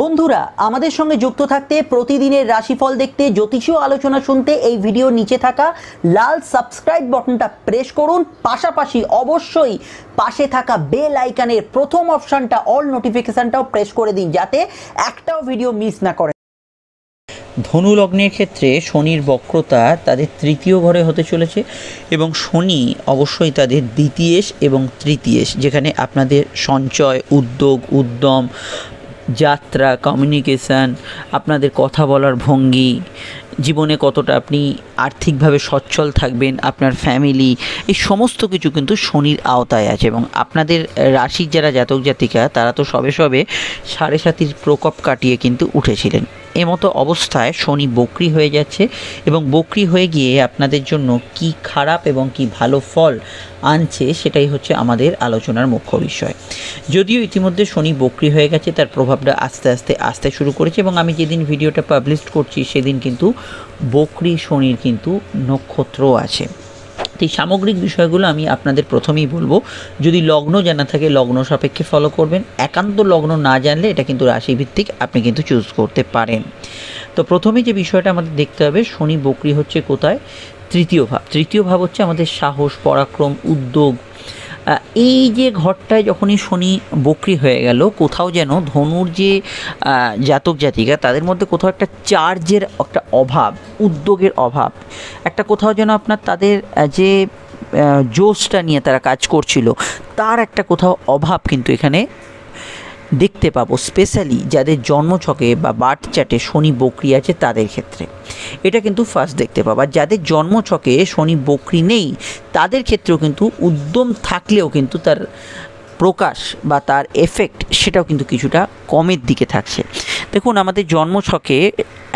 বন্ধুরা আমাদের সঙ্গে যুক্ত থাকতে প্রতিদিনের রাশিফল দেখতে জ্যোতিষীয় আলোচনা শুনতে এই ভিডিও নিচে থাকা লাল সাবস্ক্রাইব বাটনটা প্রেস করুন। পাশাপাশি অবশ্যই পাশে থাকা বেল আইকনের প্রথম অপশানটা অল নোটিফিকেশানটাও প্রেস করে দিন যাতে একটাও ভিডিও মিস না করেন। ধনু লগ্নের ক্ষেত্রে শনির বক্রতা তাদের তৃতীয় ঘরে হতে চলেছে এবং শনি অবশ্যই তাদের দ্বিতীয়েশ এবং তৃতীয়েশ, যেখানে আপনাদের সঞ্চয়, উদ্যোগ, উদ্যম, যাত্রা, কমিউনিকেশান, আপনাদের কথা বলার ভঙ্গি, জীবনে কতটা আপনি আর্থিকভাবে সচ্ছল থাকবেন, আপনার ফ্যামিলি, এই সমস্ত কিছু কিন্তু শনির আওতায় আছে। এবং আপনাদের রাশির যারা জাতক জাতিকা তারা তো সবে সাড়ে সাতির প্রকোপ কাটিয়ে কিন্তু উঠেছিলেন। এমতো অবস্থায় শনি বক্রি হয়ে যাচ্ছে এবং বক্রি হয়ে গিয়ে আপনাদের জন্য কি খারাপ এবং কি ভালো ফল আনছে সেটাই হচ্ছে আমাদের আলোচনার মুখ্য বিষয়। যদিও ইতিমধ্যে শনি বক্রি হয়ে গেছে, তার প্রভাবটা আস্তে আস্তে আসতে শুরু করেছে এবং আমি যেদিন ভিডিওটা পাবলিশ করছি সেদিন কিন্তু বক্রি শনির কিন্তু নক্ষত্র আছে। এই সামগ্রিক বিষয়গুলো আমি আপনাদের প্রথমেই বলবো। যদি লগ্ন জানা থাকে লগ্ন সাপেক্ষে ফলো করবেন, একান্ত লগ্ন না জানলে এটা কিন্তু রাশিভিত্তিক আপনি কিন্তু চুজ করতে পারেন। তো প্রথমে যে বিষয়টা আমাদের দেখতে হবে, শনি বক্রি হচ্ছে কোথায়? তৃতীয় ভাব। তৃতীয় ভাব হচ্ছে আমাদের সাহস, পরাক্রম, উদ্যোগ। এই যে ঘরটায় যখনই শনি বক্রি হয়ে গেল, কোথাও যেন ধনুর যে জাতক জাতিকা তাদের মধ্যে কোথাও একটা চার্জের একটা অভাব, উদ্যোগের অভাব, একটা কোথাও যেন আপনার তাদের যে জোশটা নিয়ে তারা কাজ করছিল তার একটা কোথাও অভাব কিন্তু এখানে দেখতে পাবো, স্পেশালি যাদের জন্মছকে বা বার্থ চার্টে শনি বক্রি আছে তাদের ক্ষেত্রে এটা কিন্তু ফার্স্ট দেখতে পাবো। আর যাদের জন্মছকে শনি বক্রি নেই তাদের ক্ষেত্রেও কিন্তু উদ্যম থাকলেও কিন্তু তার প্রকাশ বা তার এফেক্ট সেটাও কিন্তু কিছুটা কমের দিকে থাকছে। দেখুন আমাদের জন্মছকে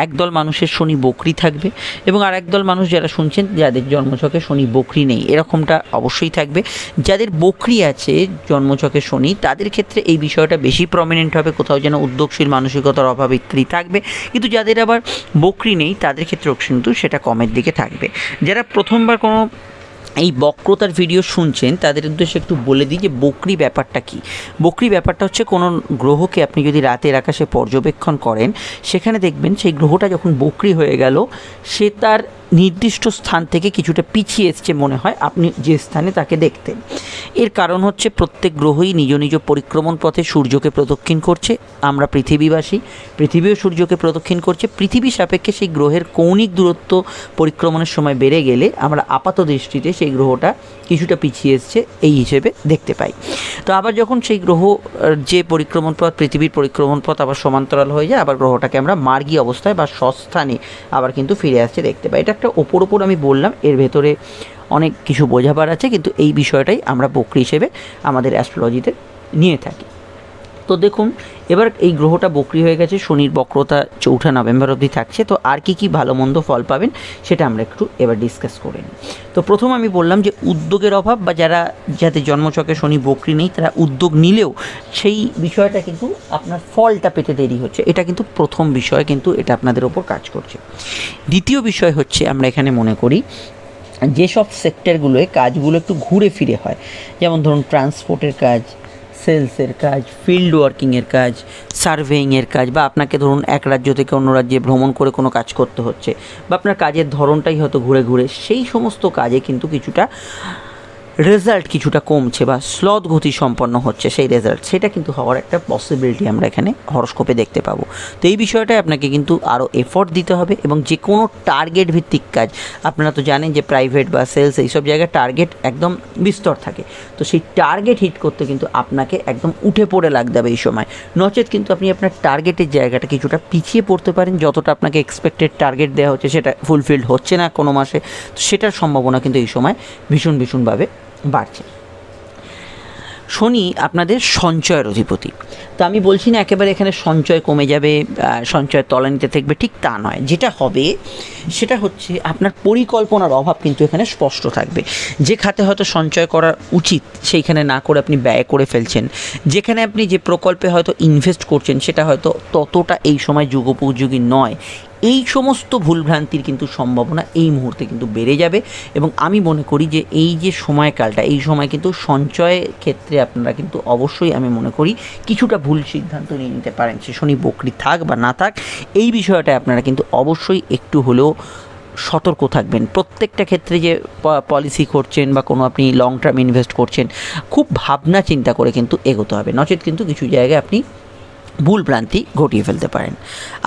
একদল মানুষের শনি বক্রি থাকবে এবং আর একদল মানুষ যারা শুনছেন যাদের জন্মছকে শনি বক্রি নেই এরকমটা অবশ্যই থাকবে। যাদের বক্রি আছে জন্মছকে শনি তাদের ক্ষেত্রে এই বিষয়টা বেশি প্রমিনেন্ট হবে, কোথাও যেন উদ্যোগশীল মানসিকতার অভাবে থাকবে। কিন্তু যাদের আবার বক্রি নেই তাদের ক্ষেত্রেও কিন্তু সেটা কমের দিকে থাকবে। যারা প্রথমবার কোনো এই বক্রতার ভিডিও শুনছেন তাদের উদ্দেশ্যে একটু বলে দিই যে বক্রি ব্যাপারটা কি। বক্রি ব্যাপারটা হচ্ছে কোনো গ্রহকে আপনি যদি রাতের আকাশে পর্যবেক্ষণ করেন সেখানে দেখবেন সেই গ্রহটা যখন বক্রি হয়ে গেল সে তার নির্দিষ্ট স্থান থেকে কিছুটা পিছিয়ে এসছে মনে হয় আপনি যে স্থানে তাকে দেখতেন। এর কারণ হচ্ছে প্রত্যেক গ্রহই নিজ নিজ পরিক্রমণ পথে সূর্যকে প্রদক্ষিণ করছে। আমরা পৃথিবীবাসী, পৃথিবীও সূর্যকে প্রদক্ষিণ করছে। পৃথিবী সাপেক্ষে সেই গ্রহের কৌণিক দূরত্ব পরিক্রমণের সময় বেড়ে গেলে আমরা আপাত দৃষ্টিতে সেই গ্রহটা কিছুটা পিছিয়ে এসছে এই হিসেবে দেখতে পাই। তো আবার যখন সেই গ্রহ যে পরিক্রমণ পথ পৃথিবীর পরিক্রমণ পথ আবার সমান্তরাল হয়ে যায় আবার গ্রহটাকে আমরা মার্গী অবস্থায় বা স্বস্থানে আবার কিন্তু ফিরে আসছে দেখতে পাই। এটা একটা ওপর আমি বললাম, এর ভেতরে অনেক কিছু বোঝাবার আছে কিন্তু এই বিষয়টাই আমরা বক্রি হিসেবে আমাদের অ্যাস্ট্রোলজিতে নিয়ে থাকি। তো দেখুন এবার এই গ্রহটা বক্রি হয়ে গেছে, শনির বক্রতা 4 নভেম্বর অবধি থাকছে। তো আর কি কি ভালো মন্দ ফল পাবেন সেটা আমরা একটু এবার ডিসকাস করে নিই। তো প্রথম আমি বললাম যে উদ্যোগের অভাব বা যাদের জন্মছকে শনি বক্রি নেই তারা উদ্যোগ নিলেও সেই বিষয়টা কিন্তু আপনার ফলটা পেতে দেরি হচ্ছে, এটা কিন্তু প্রথম বিষয়, কিন্তু এটা আপনাদের ওপর কাজ করছে। দ্বিতীয় বিষয় হচ্ছে আমরা এখানে মনে করি যেসব সেক্টরগুলোয় কাজগুলো একটু ঘুরে ফিরে হয়, যেমন ধরুন ট্রান্সপোর্টের কাজ, সেলসের কাজ, ফিল্ড ওয়ার্কিংয়ের কাজ, সার্ভেইংয়ের কাজ, বা আপনাকে ধরুন এক রাজ্য থেকে অন্য রাজ্যে ভ্রমণ করে কোনো কাজ করতে হচ্ছে বা আপনার কাজের ধরনটাই হয়তো ঘুরে ঘুরে, সেই সমস্ত কাজে কিন্তু কিছুটা রেজাল্ট কিছুটা কমছে বা স্লথ গতি সম্পন্ন হচ্ছে সেই রেজাল্ট, সেটা কিন্তু হওয়ার একটা পসিবিলিটি আমরা এখানে হরস্কোপে দেখতে পাবো। তো এই বিষয়টায় আপনাকে কিন্তু আরও এফোর্ট দিতে হবে এবং যে কোনো টার্গেট ভিত্তিক কাজ আপনারা তো জানেন যে প্রাইভেট বা সেলস এইসব জায়গায় টার্গেট একদম বিস্তর থাকে, তো সেই টার্গেট হিট করতে কিন্তু আপনাকে একদম উঠে পড়ে লাগতে হবে এই সময়, নচেত কিন্তু আপনি আপনার টার্গেটের জায়গাটা কিছুটা পিছিয়ে পড়তে পারেন। যতটা আপনাকে এক্সপেক্টেড টার্গেট দেওয়া হচ্ছে সেটা ফুলফিলড হচ্ছে না কোনো মাসে, তো সেটার সম্ভাবনা কিন্তু এই সময় ভীষণভাবে বাড়ছে। শনি আপনাদের সঞ্চয়ের অধিপতি, তো আমি বলছি না একেবারে এখানে সঞ্চয় কমে যাবে, সঞ্চয় তলানিতে থাকবে, ঠিক তা নয়। যেটা হবে সেটা হচ্ছে আপনার পরিকল্পনার অভাব কিন্তু এখানে স্পষ্ট থাকবে। যে খাতে হয়তো সঞ্চয় করা উচিত সেইখানে না করে আপনি ব্যয় করে ফেলছেন, যেখানে আপনি যে প্রকল্পে হয়তো ইনভেস্ট করছেন সেটা হয়তো ততটা এই সময় যুগোপযোগী নয়, এই সমস্ত ভুলভ্রান্তির কিন্তু সম্ভাবনা এই মুহূর্তে কিন্তু বেড়ে যাবে এবং আমি মনে করি যে এই যে সময়কালটা এই সময় কিন্তু সঞ্চয়ের ক্ষেত্রে আপনারা কিন্তু অবশ্যই আমি মনে করি কিছুটা ভুল সিদ্ধান্ত নিয়ে নিতে পারেন, সে শনি বক্রি থাক বা না থাক এই বিষয়টা আপনারা কিন্তু অবশ্যই একটু হলেও সতর্ক থাকবেন। প্রত্যেকটা ক্ষেত্রে যে পলিসি করছেন বা কোনো আপনি লং টার্ম ইনভেস্ট করছেন খুব ভাবনা চিন্তা করে কিন্তু এগোতে হবে, নচেত কিন্তু কিছু জায়গায় আপনি ভুল ভ্রান্তি ঘটিয়ে ফেলতে পারেন।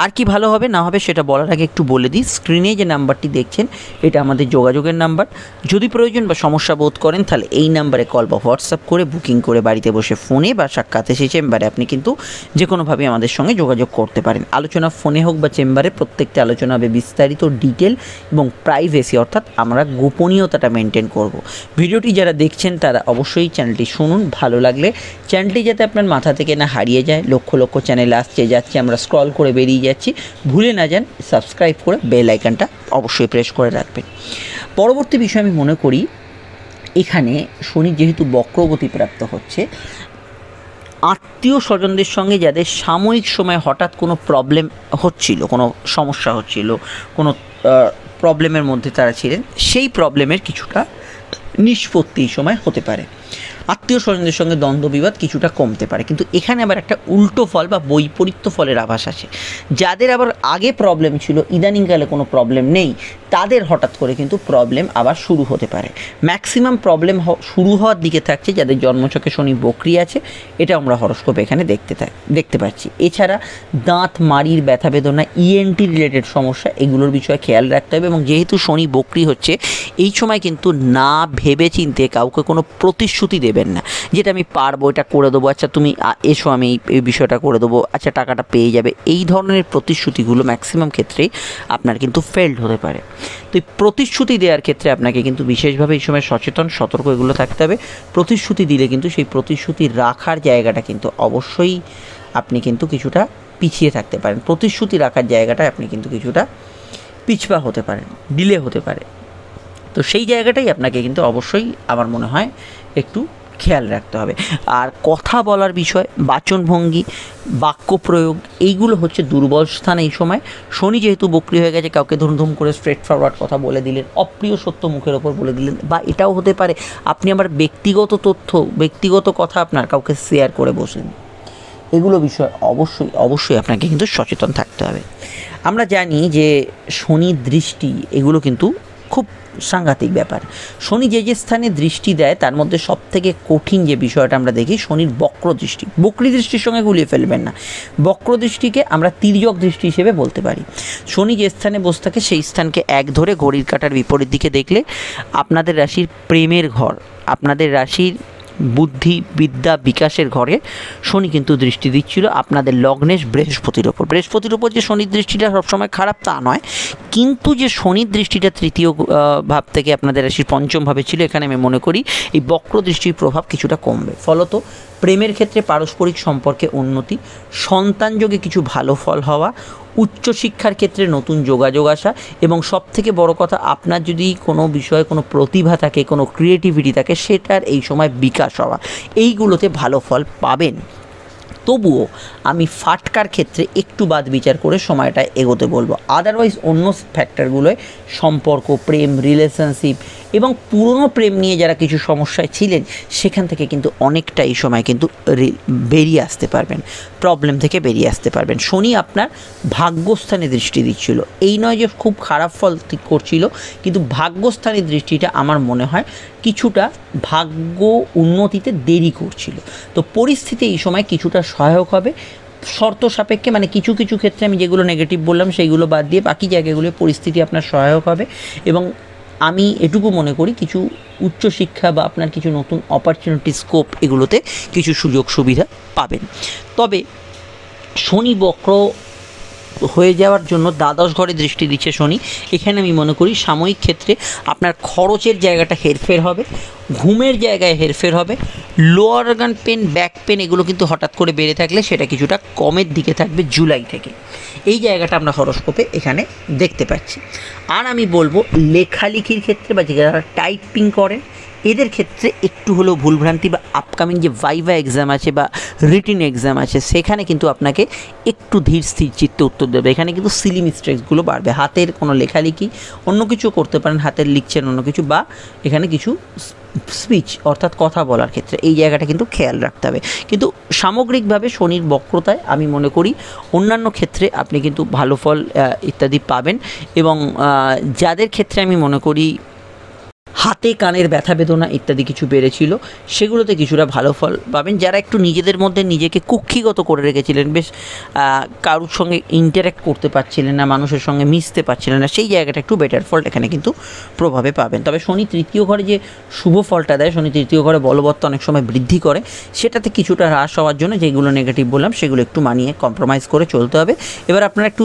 আর কি ভালো হবে না হবে সেটা বলার আগে একটু বলে দিই, স্ক্রিনে যে নাম্বারটি দেখছেন এটা আমাদের যোগাযোগের নাম্বার। যদি প্রয়োজন বা সমস্যা বোধ করেন তাহলে এই নাম্বারে কল বা হোয়াটসঅ্যাপ করে বুকিং করে বাড়িতে বসে ফোনে বা সাক্ষাতে সেই চেম্বারে আপনি কিন্তু যে কোনোভাবে আমাদের সঙ্গে যোগাযোগ করতে পারেন। আলোচনা ফোনে হোক বা চেম্বারে প্রত্যেকটা আলোচনা হবে বিস্তারিত, ডিটেল এবং প্রাইভেসি, অর্থাৎ আমরা গোপনীয়তাটা মেনটেন করব। ভিডিওটি যারা দেখছেন তারা অবশ্যই চ্যানেলটি শুনুন, ভালো লাগলে চ্যানেলটি যাতে আপনার মাথা থেকে না হারিয়ে যায়, লক্ষ লক্ষ চ্যানেল আসছে যাচ্ছে আমরা স্ক্রল করে বেরিয়ে যাচ্ছি, ভুলে না যান সাবস্ক্রাইব করে বেল আইকনটা অবশ্যই প্রেস করে রাখবেন। পরবর্তী বিষয় আমি মনে করি এখানে শনি যেহেতু বক্রগতি প্রাপ্ত হচ্ছে, আত্মীয় স্বজনদের সঙ্গে যাদের সাময়িক সময় হঠাৎ কোনো প্রবলেম হচ্ছিল, কোনো সমস্যা হচ্ছিল, কোনো প্রবলেমের মধ্যে তারা ছিলেন, সেই প্রবলেমের কিছুটা নিষ্পত্তি সময় হতে পারে, আত্মীয় স্বজনদের সঙ্গে দ্বন্দ্ব বিবাদ কিছুটা কমতে পারে। কিন্তু এখানে আবার একটা উল্টো ফল বা বৈপরীত্য ফলের আভাস আছে, যাদের আবার আগে প্রবলেম ছিল ইদানিংকালে কোনো প্রবলেম নেই তাদের হঠাৎ করে কিন্তু প্রবলেম আবার শুরু হতে পারে। ম্যাক্সিমাম প্রবলেম শুরু হওয়ার দিকে থাকছে যাদের জন্মছকে শনি বক্রি আছে, এটা আমরা হরস্কোপে এখানে দেখতে পাচ্ছি। এছাড়া দাঁত মাড়ির ব্যথা বেদনা, ইএনটি রিলেটেড সমস্যা, এগুলোর বিষয়ে খেয়াল রাখতে হবে। এবং যেহেতু শনি বক্রি হচ্ছে এই সময় কিন্তু না ভেবে চিনতে কাউকে কোনো প্রতিশ্রুতি দেবেন না, যেটা আমি পারবো, এটা করে দেবো, আচ্ছা তুমি এসো আমি এই বিষয়টা করে দেবো, আচ্ছা টাকাটা পেয়ে যাবে, এই ধরনের প্রতিশ্রুতিগুলো ম্যাক্সিমাম ক্ষেত্রেই আপনার কিন্তু ফেলড হতে পারে। তো প্রতিশ্রুতি দেওয়ার ক্ষেত্রে আপনাকে কিন্তু বিশেষভাবে এই সময় সচেতন সতর্ক এগুলো থাকতে হবে। প্রতিশ্রুতি দিলে কিন্তু সেই প্রতিশ্রুতি রাখার জায়গাটা কিন্তু অবশ্যই আপনি কিন্তু কিছুটা পিছিয়ে থাকতে পারেন, প্রতিশ্রুতি রাখার জায়গাটা আপনি কিন্তু কিছুটা পিছপা হতে পারেন, ডিলে হতে পারে। তো সেই জায়গাটাই আপনাকে কিন্তু অবশ্যই আমার মনে হয় একটু খেয়াল রাখতে হবে। আর কথা বলার বিষয়, বাচনভঙ্গি, বাক্য প্রয়োগ, এইগুলো হচ্ছে দুর্বল স্থান এই সময়। শনি যেহেতু বক্রি হয়ে গেছে, কাউকে ধুমধুম করে স্ট্রেট ফরওয়ার্ড কথা বলে দিলেন, অপ্রিয় সত্য মুখের ওপর বলে দিলেন, বা এটাও হতে পারে আপনি আমার ব্যক্তিগত তথ্য ব্যক্তিগত কথা আপনার কাউকে শেয়ার করে বসলেন, এগুলো বিষয়ে অবশ্যই আপনাকে কিন্তু সচেতন থাকতে হবে। আমরা জানি যে শনি দৃষ্টি এগুলো কিন্তু খুব সাংঘাতিক ব্যাপার। শনি যে যে স্থানে দৃষ্টি দেয় তার মধ্যে সবথেকে কঠিন যে বিষয়টা আমরা দেখি শনির বক্র দৃষ্টি। বক্রী দৃষ্টির সঙ্গে গুলিয়ে ফেলবেন না, বক্র দৃষ্টিকে আমরা তির্যক দৃষ্টি হিসেবে বলতে পারি। শনি যে স্থানে বসে থাকে সেই স্থানকে এক ধরে ঘড়ির কাঁটার বিপরীত দিকে দেখলে আপনাদের রাশির প্রেমের ঘর, আপনাদের রাশির বুদ্ধি বিদ্যা বিকাশের ঘরে শনি কিন্তু দৃষ্টি দিচ্ছিল আপনাদের লগ্নেশ বৃহস্পতির ওপর। বৃহস্পতির ওপর যে শনির দৃষ্টিটা সবসময় খারাপ তা নয়, কিন্তু যে শনির দৃষ্টিটা তৃতীয় ভাব থেকে আপনাদের রাশির পঞ্চম ভাবে ছিল, এখানে আমি মনে করি এই বক্র দৃষ্টির প্রভাব কিছুটা কমবে। ফলত প্রেমের ক্ষেত্রে পারস্পরিক সম্পর্কে উন্নতি, সন্তানযোগে কিছু ভালো ফল হওয়া, উচ্চশিক্ষার ক্ষেত্রে নতুন যোগাযোগ আসা, এবং সবথেকে বড় কথা আপনার যদি কোনো বিষয়ে কোনো প্রতিভা থাকে, কোনো ক্রিয়েটিভিটি থাকে, সেটার এই সময় বিকাশ হওয়া, এইগুলোতে ভালো ফল পাবেন। তবুও আমি ফাটকার ক্ষেত্রে একটু বাদ বিচার করে সময়টা এগোতে বলবো, আদারওয়াইজ অন্য ফ্যাক্টরগুলোয় সম্পর্ক, প্রেম, রিলেশনশিপ এবং পুরনো প্রেম নিয়ে যারা কিছু সমস্যায় ছিলেন সেখান থেকে কিন্তু অনেকটা এই সময় কিন্তু বেরিয়ে আসতে পারবেন, প্রবলেম থেকে বেরিয়ে আসতে পারবেন। শনি আপনার ভাগ্যস্থানে দৃষ্টি দিচ্ছিল, এই নয় যে খুব খারাপ ফল করছিল, কিন্তু ভাগ্যস্থানে দৃষ্টিটা আমার মনে হয় কিছুটা ভাগ্য উন্নতিতে দেরি করছিল। তো পরিস্থিতি এই সময় কিছুটা সহায়ক হবে, শর্ত সাপেক্ষে, মানে কিছু কিছু ক্ষেত্রে আমি যেগুলো নেগেটিভ বললাম সেইগুলো বাদ দিয়ে বাকি জায়গাগুলো পরিস্থিতি আপনার সহায়ক হবে। এবং আমি এটুকু মনে করি কিছু উচ্চশিক্ষা বা আপনার কিছু নতুন অপরচুনিটি স্কোপ এগুলোতে কিছু সুযোগ সুবিধা পাবেন। তবে শনি বক্র হয়ে যাওয়ার জন্য দ্বাদশ ঘরে দৃষ্টি দিচ্ছে শনি, এখানে আমি মনে করি সাময়িক ক্ষেত্রে আপনার খরচের জায়গাটা হেরফের হবে, ঘুমের জায়গায় হেরফের হবে, lower organ pain, back pain এগুলো কিন্তু হঠাৎ করে বেড়ে থাকলে সেটা কিছুটা কমের দিকে থাকবে জুলাই থেকে, এই জায়গাটা আমরা হরস্কোপে এখানে দেখতে পাচ্ছি। আর আমি বলবো লেখালেখির ক্ষেত্রে বা যারা টাইপিং করেন এদের ক্ষেত্রে একটু হলো ভুলভ্রান্তি বা আপকামিং যে ভাইভা এক্সাম আছে বা রিটিন এক্সাম আছে সেখানে কিন্তু আপনাকে একটু ধীর স্থির চিত্তে উত্তর দেবে। এখানে কিন্তু সিলি মিস্টেকসগুলো বাড়বে। হাতের কোনো লেখালেখি অন্য কিছু করতে পারেন, হাতের লিখছেন অন্য কিছু, বা এখানে কিছু স্পিচ অর্থাৎ কথা বলার ক্ষেত্রে এই জায়গাটা কিন্তু খেয়াল রাখতে হবে। কিন্তু সামগ্রিকভাবে শনির বক্রতায় আমি মনে করি অন্যান্য ক্ষেত্রে আপনি কিন্তু ভালো ফল ইত্যাদি পাবেন। এবং যাদের ক্ষেত্রে আমি মনে করি হাতে কানের ব্যথা বেদনা ইত্যাদি কিছু বেড়েছিল সেগুলোতে কিছুটা ভালো ফল পাবেন। যারা একটু নিজেদের মধ্যে নিজেকে কুক্ষিগত করে রেখেছিলেন, বেশ কারোর সঙ্গে ইন্টারাক্ট করতে পারছিলেন না, মানুষের সঙ্গে মিশতে পারছিলেন না, সেই জায়গাটা একটু বেটার ফল এখানে কিন্তু প্রভাবে পাবেন। তবে শনি তৃতীয় ঘরে যে শুভ ফলটা দেয়, শনি তৃতীয় ঘরে বলবত্তা অনেক সময় বৃদ্ধি করে, সেটাতে কিছুটা হ্রাস হওয়ার জন্য যেগুলো নেগেটিভ বললাম সেগুলো একটু মানিয়ে কম্প্রোমাইজ করে চলতে হবে। এবার আপনারা একটু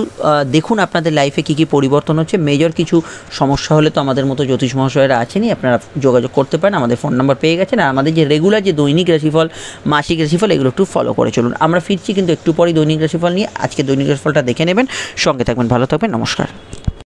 দেখুন আপনাদের লাইফে কী কী পরিবর্তন হচ্ছে। মেজর কিছু সমস্যা হলে তো আমাদের মতো জ্যোতিষ মহাশয়রা আছেনই, আপনারা যোগাযোগ করতে পারেন, আমাদের ফোন নাম্বার পেয়ে গেছেন। আর আমাদের যে রেগুলার যে দৈনিক রাশিফল, মাসিক রাশিফল, এগুলো একটু ফলো করে চলুন। আমরা ফিরছি কিন্তু একটু পরেই দৈনিক রাশিফল নিয়ে। আজকে দৈনিক রাশিফলটা দেখে নেবেন, সঙ্গে থাকবেন, ভালো থাকবেন, নমস্কার।